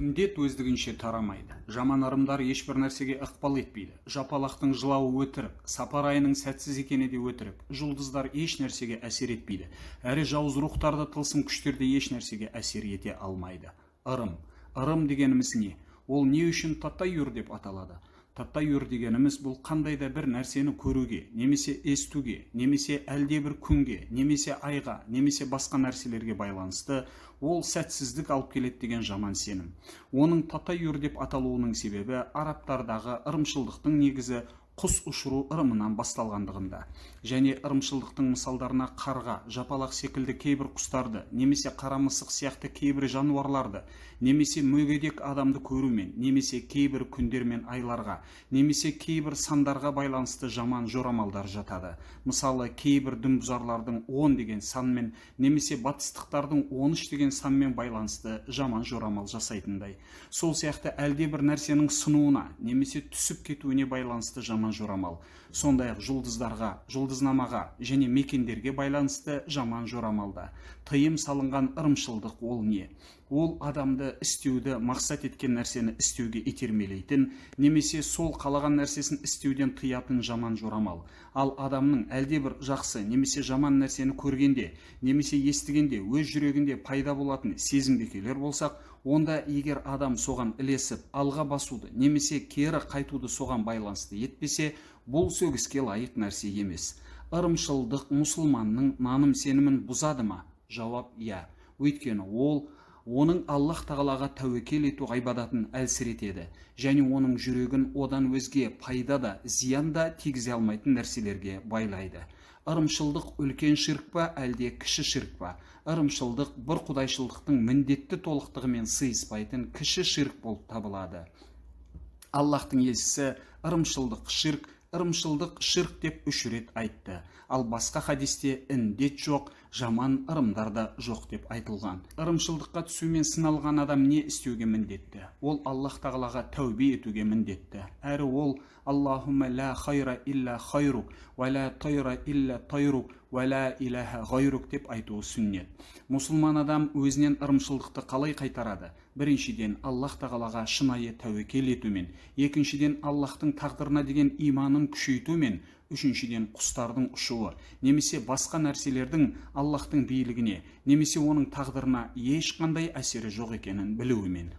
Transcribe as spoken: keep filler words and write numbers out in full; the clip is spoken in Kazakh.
індет өздігінше тарамайды. Жаман арымдар ешбір нәрсеге ықпал етпейді. Жапалақтың жылауы өтірік, сапар айының сәтсіз екені де өтірік. Жұлдыздар еш нәрсеге әсер етпейді. Әрі жауыз рухтарды тылсым күштерде еш нәрсеге әсер ете алмайды. Ырым. Ырым дегеніміз не? Ол не үшін таттай үйір деп аталады? Таттай үйір дегеніміз бұл қандайда бір нәрсені көруге, немесе естуге, немесе әлде бір күнге, немесе айға, немесе басқа нәрселерге байланысты, ол сәтсіздік алып келеді деген жаман сенім. Оның таттай үйір деп аталуының себебі арабтардағы ырымшылдықтың негізі құс ұшыру ырымынан басталғандығында. Және ырымшылдықтың мысалдарына қарға, жапалақ секілді кейбір құстарды, немесе қарамысық сияқты кейбір жануарларды, немесе мөгедек адамды көрумен, немесе кейбір күндермен айларға, немесе кейбір сандарға байланысты жаман жорамалдар жатады. Мысалы, кейбір дүмбұзарлардың он деген санмен, немесе батыстықтардың он үш деген санмен байланысты жаман жорамал жасайтындай. Сол сияқты әлде бір нәрсенің сынуына, немесе түсіп кетуіне байланысты жаман жорамал. Сондай-ақ жұлдыздарға, жұлдызнамаға және мекендерге байланысты жаман жорамалда. Тыйым салынған ырымшылдық ол не? Ол адамды істеуді мақсат еткен нәрсені істеуге итермелейтін, немесе сол қалаған нәрсесін істеуден тыятын жаман жорамал. Ал адамның әлде бір жақсы немесе жаман нәрсені көргенде, немесе естігенде өз жүрегінде пайда болатын сезімге келер болсақ, онда егер адам соған ілесіп, алға басуды, немесе кері қайтуды соған байланысты етпесе, бұл сөгіске лайық нәрсе емес. Ырымшылдық мұсылманның наным сенімін бұзады ма? Жауап иә. Өйткені ол оның Аллах тағалаға тәуекел ету ғайбадатын әлсіретеді, және оның жүрегін одан өзге пайда да, зиян да тигізе алмайтын нәрселерге байлайды. Ырымшылдық үлкен ширк па, әлде кіші ширк па? Ырымшылдық бір құдайшылдықтың міндетті толықтығымен сыйыспайтын кіші ширк болып табылады. Аллахтың елшісі ырымшылдық ширк, ырымшылдық ширк деп үш рет айтты. Ал басқа хадисте індет жоқ, жаман ырымдарда жоқ деп айтылған. Ырымшылдыққа түсумен сыналған адам не істеуге міндетті? Ол Аллах тағалаға тәубе етуге міндетті. Әрі ол Аллахумма ла хайра илля хайрук, ва ла тайра илля тайрук, ва ла илаха гайрук деп айтуы сүннет. Мұсылман адам өзінен ырымшылдықты қалай қайтарады? Біріншіден Аллах тағалаға шынайы тәуекел етумен, екіншіден Аллахтың тағдырына деген иманын күшейтумен, үшіншіден құстардың ұшуы, немесе басқа нәрселердің Аллахтың бейлігіне, немесе оның тағдырына ешқандай әсері жоқ екенін білуімен.